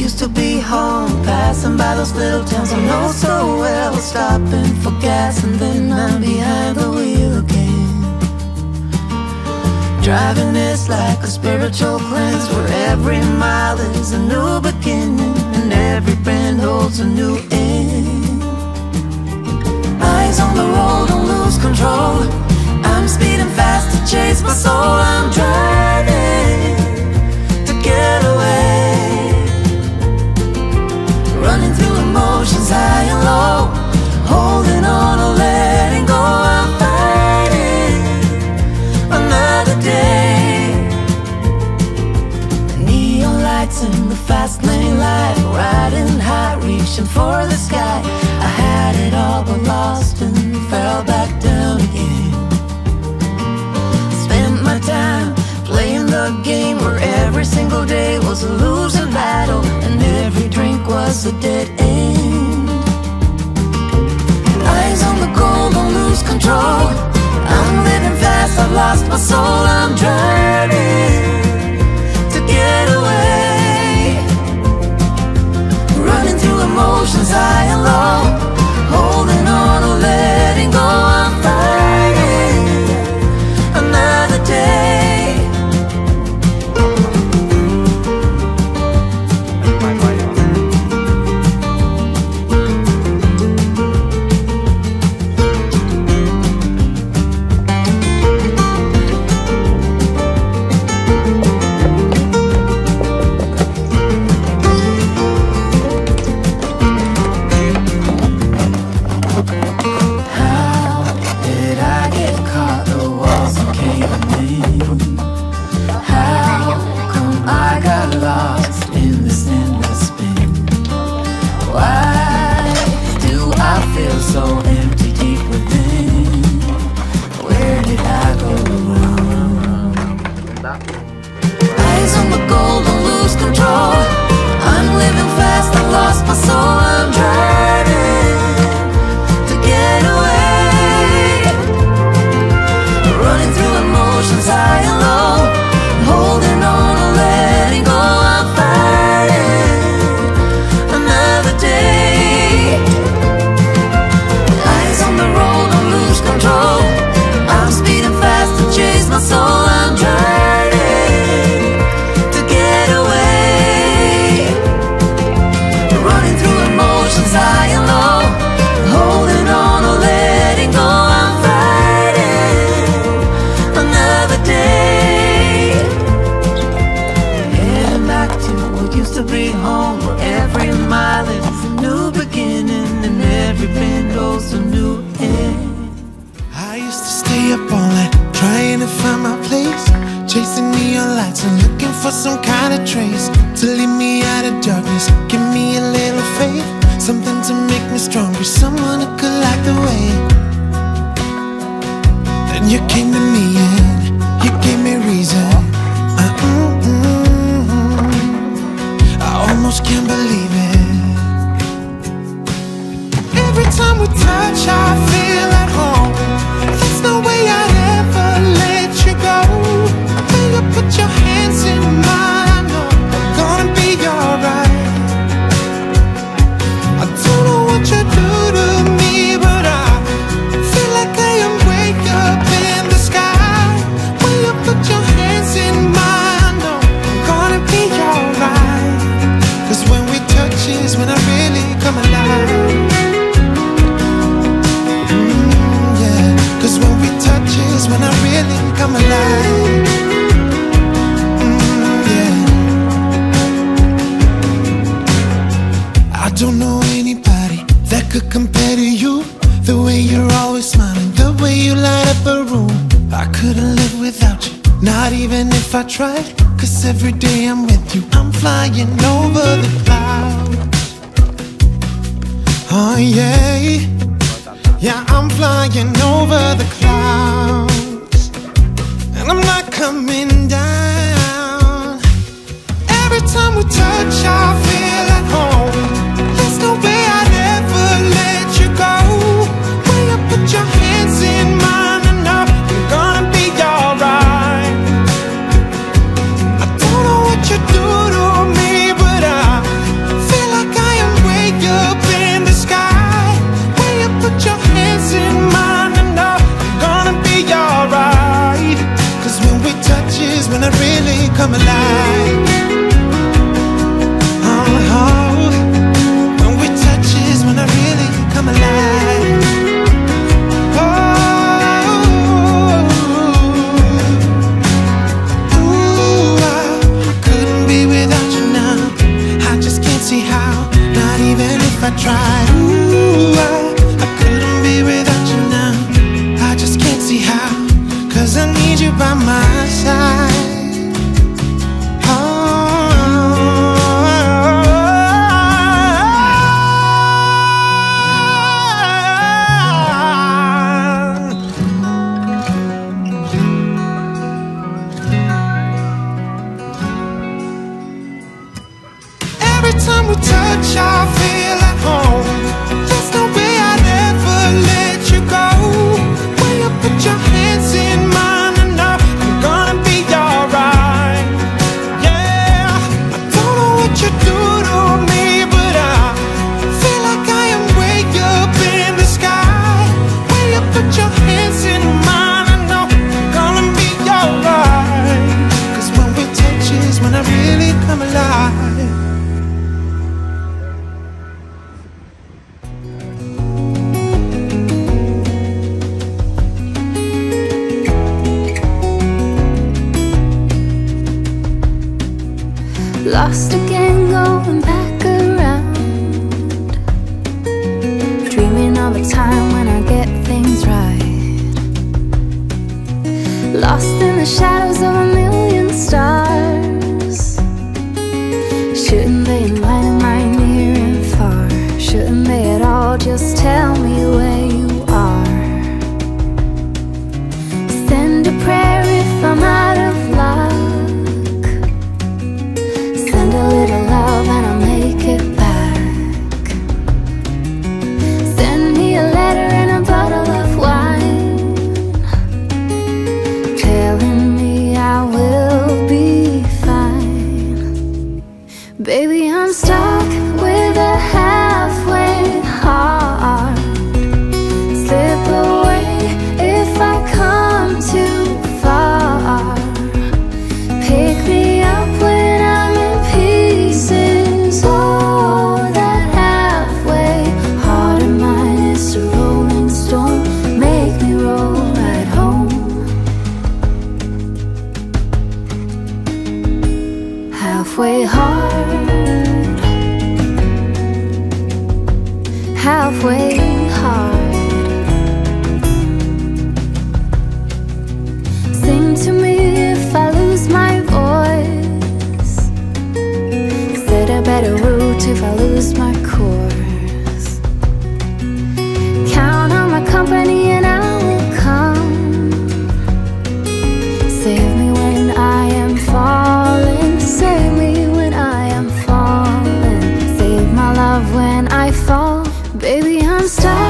used to be home, passing by those little towns I know so well, stopping for gas and then I'm behind the wheel again. Driving is like a spiritual cleanse, where every mile is a new beginning and every brand holds a new end. Eyes on the road, don't lose control, I'm speeding fast to chase my soul. I'm driving to get away, running through emotions high and low, holding on or letting go. I'm fighting another day. The neon lights in the fast lane light, riding high, reaching for the sky. I had it all but lost and fell back down again. Spent my time playing the game where every single day was a losing battle and every drink was a dead end. Eyes on the goal, don't lose control, I'm living fast, I've lost my soul. I'm driving to get away, running through emotions high and low, holding on or letting go. I'm fighting another day. I tried. Ooh, I couldn't be without you now. I just can't see how, 'cause I need you by my side. Oh. Every time we touch, I feel lost again, going back around, dreaming of a time when I get things right. Lost in the shadows of a million stars, shouldn't they enlighten my near and far? Shouldn't they at all just tell me where you are? Send a prayer if I'm out of love, a little love and I'll make it back. Send me a letter and a bottle of wine, telling me I will be fine. Baby, I'm stuck with a halfway heart. Slip away if I come too far. Pick me up when I'm in pieces. Oh, that halfway heart of mine is a rolling stone. Make me roll right home. Halfway heart, halfway heart. Sing to me if I lose my voice, set a better route if I lose my course. Count on my company and I will come. Save me when I am falling, save me when I am falling. Save my love when I fall. Baby, I'm stuck.